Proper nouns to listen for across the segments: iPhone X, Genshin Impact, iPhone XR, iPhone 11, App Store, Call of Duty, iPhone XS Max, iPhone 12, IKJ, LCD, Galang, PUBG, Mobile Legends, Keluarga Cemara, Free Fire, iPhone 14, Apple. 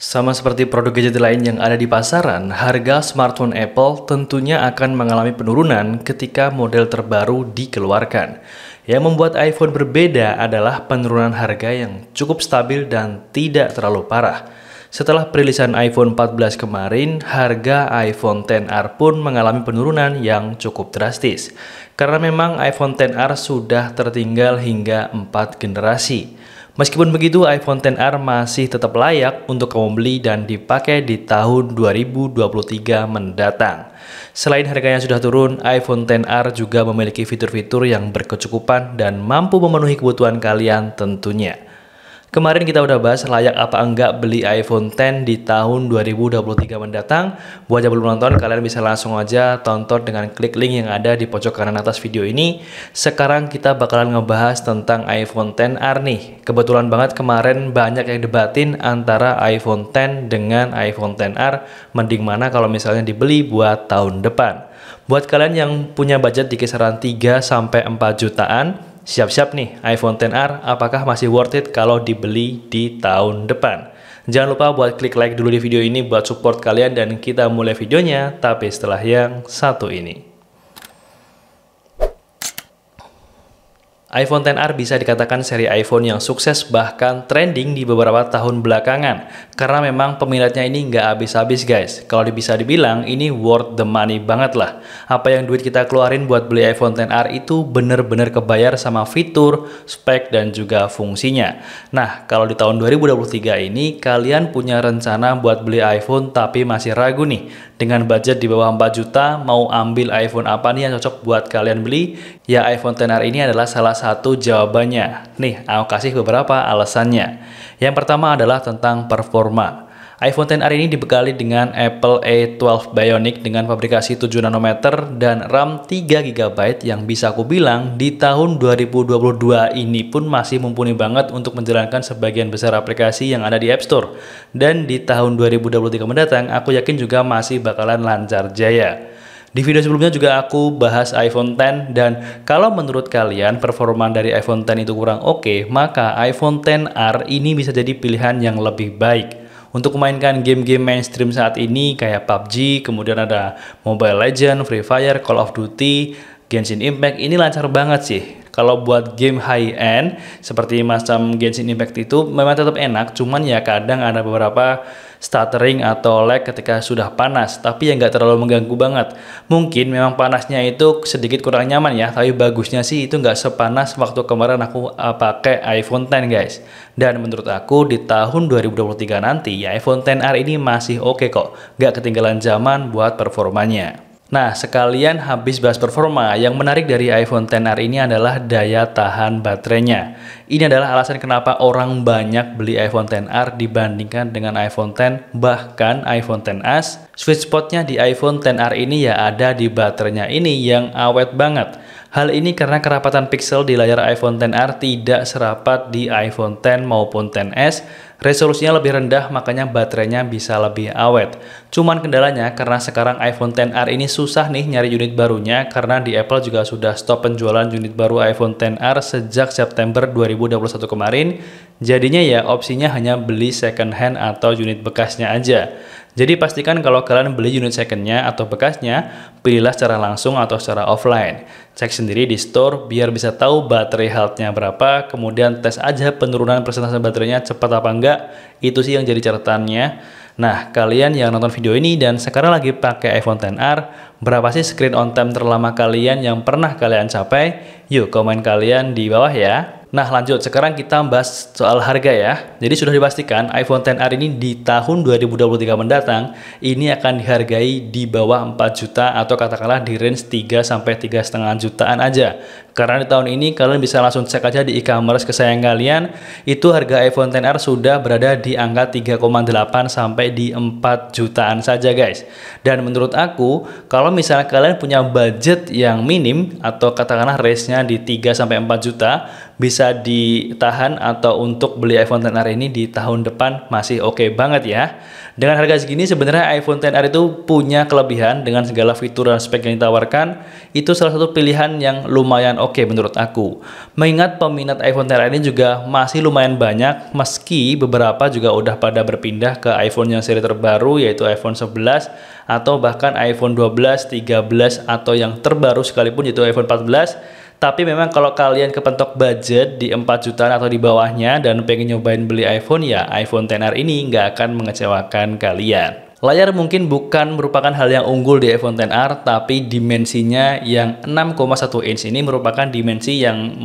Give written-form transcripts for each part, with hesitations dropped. Sama seperti produk gadget lain yang ada di pasaran, harga smartphone Apple tentunya akan mengalami penurunan ketika model terbaru dikeluarkan. Yang membuat iPhone berbeda adalah penurunan harga yang cukup stabil dan tidak terlalu parah. Setelah perilisan iPhone 14 kemarin, harga iPhone XR pun mengalami penurunan yang cukup drastis. Karena memang iPhone XR sudah tertinggal hingga 4 generasi. Meskipun begitu, iPhone XR masih tetap layak untuk kamu beli dan dipakai di tahun 2023 mendatang. Selain harganya sudah turun, iPhone XR juga memiliki fitur-fitur yang berkecukupan dan mampu memenuhi kebutuhan kalian tentunya. Kemarin kita udah bahas layak apa enggak beli iPhone X di tahun 2023 mendatang. Buat yang belum nonton, kalian bisa langsung aja tonton dengan klik link yang ada di pojok kanan atas video ini. Sekarang kita bakalan ngebahas tentang iPhone XR nih. Kebetulan banget kemarin banyak yang debatin antara iPhone X dengan iPhone XR. Mending mana kalau misalnya dibeli buat tahun depan. Buat kalian yang punya budget di kisaran 3-4 jutaan, siap-siap nih, iPhone XR apakah masih worth it kalau dibeli di tahun depan? Jangan lupa buat klik like dulu di video ini buat support kalian dan kita mulai videonya, tapi setelah yang satu ini. iPhone XR bisa dikatakan seri iPhone yang sukses bahkan trending di beberapa tahun belakangan. Karena memang peminatnya ini nggak habis-habis guys. Kalau bisa dibilang ini worth the money banget lah. Apa yang duit kita keluarin buat beli iPhone XR itu bener-bener kebayar sama fitur, spek, dan juga fungsinya. Nah, kalau di tahun 2023 ini kalian punya rencana buat beli iPhone tapi masih ragu nih. Dengan budget di bawah 4 juta mau ambil iPhone apa nih yang cocok buat kalian beli? Ya, iPhone XR ini adalah salah satu jawabannya. Nih, aku kasih beberapa alasannya. Yang pertama adalah tentang performa. iPhone XR ini dibekali dengan Apple A12 Bionic dengan fabrikasi 7nm dan RAM 3GB yang bisa aku bilang di tahun 2022 ini pun masih mumpuni banget untuk menjalankan sebagian besar aplikasi yang ada di App Store. Dan di tahun 2023 mendatang, aku yakin juga masih bakalan lancar jaya. Di video sebelumnya juga aku bahas iPhone X dan kalau menurut kalian performa dari iPhone X itu kurang oke, maka iPhone XR ini bisa jadi pilihan yang lebih baik. Untuk memainkan game-game mainstream saat ini kayak PUBG, kemudian ada Mobile Legends, Free Fire, Call of Duty, Genshin Impact ini lancar banget sih. Kalau buat game high-end seperti macam Genshin Impact itu memang tetap enak, cuman ya kadang ada beberapa stuttering atau lag ketika sudah panas, tapi ya nggak terlalu mengganggu banget. Mungkin memang panasnya itu sedikit kurang nyaman ya, tapi bagusnya sih itu nggak sepanas waktu kemarin aku pakai iPhone X guys. Dan menurut aku di tahun 2023 nanti ya iPhone XR ini masih oke kok, nggak ketinggalan zaman buat performanya. Nah, sekalian habis bahas performa, yang menarik dari iPhone XR ini adalah daya tahan baterainya. Ini adalah alasan kenapa orang banyak beli iPhone XR dibandingkan dengan iPhone X, bahkan iPhone XS. Sweet spotnya di iPhone XR ini ya ada di baterainya ini yang awet banget. Hal ini karena kerapatan pixel di layar iPhone XR tidak serapat di iPhone X maupun XS. Resolusinya lebih rendah, makanya baterainya bisa lebih awet. Cuman kendalanya karena sekarang iPhone XR ini susah nih nyari unit barunya, karena di Apple juga sudah stop penjualan unit baru iPhone XR sejak September 2021 kemarin. Jadinya ya opsinya hanya beli second hand atau unit bekasnya aja. Jadi pastikan kalau kalian beli unit secondnya atau bekasnya, pilihlah secara langsung atau secara offline. Cek sendiri di store biar bisa tahu baterai health-nya berapa, kemudian tes aja penurunan persentase baterainya cepat apa enggak, itu sih yang jadi catatannya. Nah, kalian yang nonton video ini dan sekarang lagi pakai iPhone XR, berapa sih screen on time terlama kalian yang pernah kalian capai? Yuk komen kalian di bawah ya. Nah lanjut, sekarang kita bahas soal harga ya. Jadi sudah dipastikan iPhone XR ini di tahun 2023 mendatang ini akan dihargai di bawah 4 juta atau katakanlah di range 3-3,5 jutaan aja. Karena di tahun ini kalian bisa langsung cek aja di e-commerce kesayangan kalian, itu harga iPhone XR sudah berada di angka 3,8 sampai di 4 jutaan saja guys. Dan menurut aku kalau misalnya kalian punya budget yang minim atau katakanlah range-nya di 3-4 juta, bisa ditahan atau untuk beli iPhone XR ini di tahun depan masih oke banget ya. Dengan harga segini sebenarnya iPhone XR itu punya kelebihan dengan segala fitur dan spek yang ditawarkan. Itu salah satu pilihan yang lumayan oke menurut aku. Mengingat peminat iPhone XR ini juga masih lumayan banyak, meski beberapa juga udah pada berpindah ke iPhone yang seri terbaru, yaitu iPhone 11 atau bahkan iPhone 12, 13 atau yang terbaru sekalipun yaitu iPhone 14. Tapi memang kalau kalian kepentok budget di 4 jutaan atau di bawahnya dan pengen nyobain beli iPhone, ya iPhone XR ini nggak akan mengecewakan kalian. Layar mungkin bukan merupakan hal yang unggul di iPhone XR, tapi dimensinya yang 6,1 inch ini merupakan dimensi yang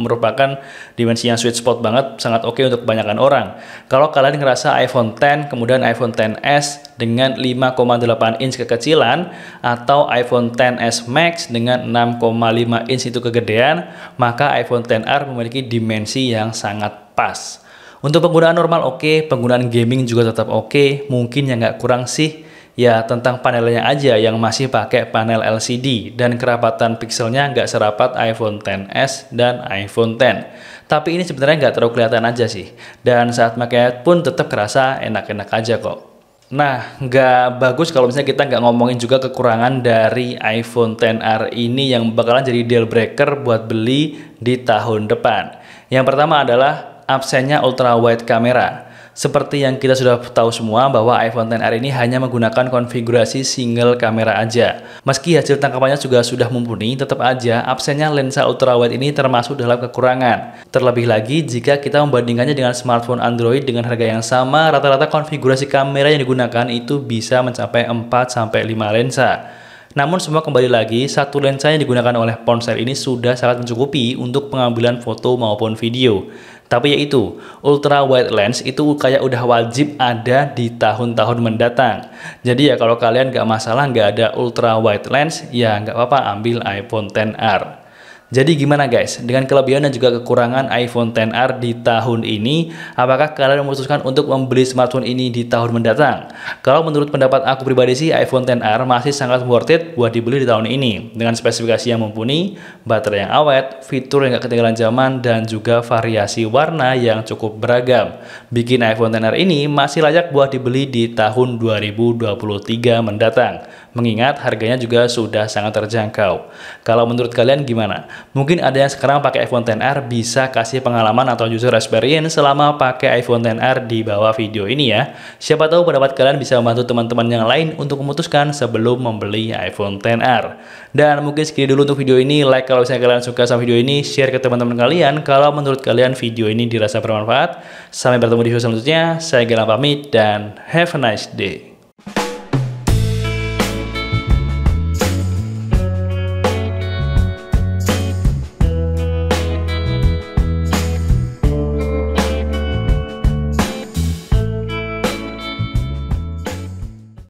sweet spot banget, sangat oke untuk kebanyakan orang. Kalau kalian ngerasa iPhone X, kemudian iPhone XS dengan 5,8 inch kekecilan atau iPhone XS Max dengan 6,5 inch itu kegedean, maka iPhone XR memiliki dimensi yang sangat pas. Untuk penggunaan normal oke, penggunaan gaming juga tetap oke, mungkin yang nggak kurang sih ya tentang panelnya aja yang masih pakai panel LCD dan kerapatan pikselnya nggak serapat iPhone XS dan iPhone X. Tapi ini sebenarnya nggak terlalu kelihatan aja sih, dan saat makanya pun tetap kerasa enak-enak aja kok. Nah, nggak bagus kalau misalnya kita nggak ngomongin juga kekurangan dari iPhone XR ini yang bakalan jadi deal breaker buat beli di tahun depan. Yang pertama adalah absennya ultrawide kamera. Seperti yang kita sudah tahu semua bahwa iPhone XR ini hanya menggunakan konfigurasi single kamera aja. Meski hasil tangkapannya juga sudah mumpuni, tetap aja absennya lensa ultrawide ini termasuk dalam kekurangan. Terlebih lagi jika kita membandingkannya dengan smartphone Android dengan harga yang sama, rata-rata konfigurasi kamera yang digunakan itu bisa mencapai 4-5 lensa. Namun semua kembali lagi, satu lensa yang digunakan oleh ponsel ini sudah sangat mencukupi untuk pengambilan foto maupun video. Tapi yaitu, ultra wide lens itu kayak udah wajib ada di tahun-tahun mendatang. Jadi ya kalau kalian gak masalah gak ada ultra wide lens, ya gak apa-apa ambil iPhone XR. Jadi gimana guys, dengan kelebihan dan juga kekurangan iPhone XR di tahun ini, apakah kalian memutuskan untuk membeli smartphone ini di tahun mendatang? Kalau menurut pendapat aku pribadi sih, iPhone XR masih sangat worth it buat dibeli di tahun ini, dengan spesifikasi yang mumpuni, baterai yang awet, fitur yang gak ketinggalan zaman, dan juga variasi warna yang cukup beragam. Bikin iPhone XR ini masih layak buat dibeli di tahun 2023 mendatang, mengingat harganya juga sudah sangat terjangkau. Kalau menurut kalian gimana? Mungkin ada yang sekarang pakai iPhone XR bisa kasih pengalaman atau user experience selama pakai iPhone XR di bawah video ini ya. Siapa tahu pendapat kalian bisa membantu teman-teman yang lain untuk memutuskan sebelum membeli iPhone XR. Dan mungkin segini dulu untuk video ini. Like kalau misalnya kalian suka sama video ini, share ke teman-teman kalian kalau menurut kalian video ini dirasa bermanfaat. Sampai bertemu di video selanjutnya. Saya Galang pamit dan have a nice day.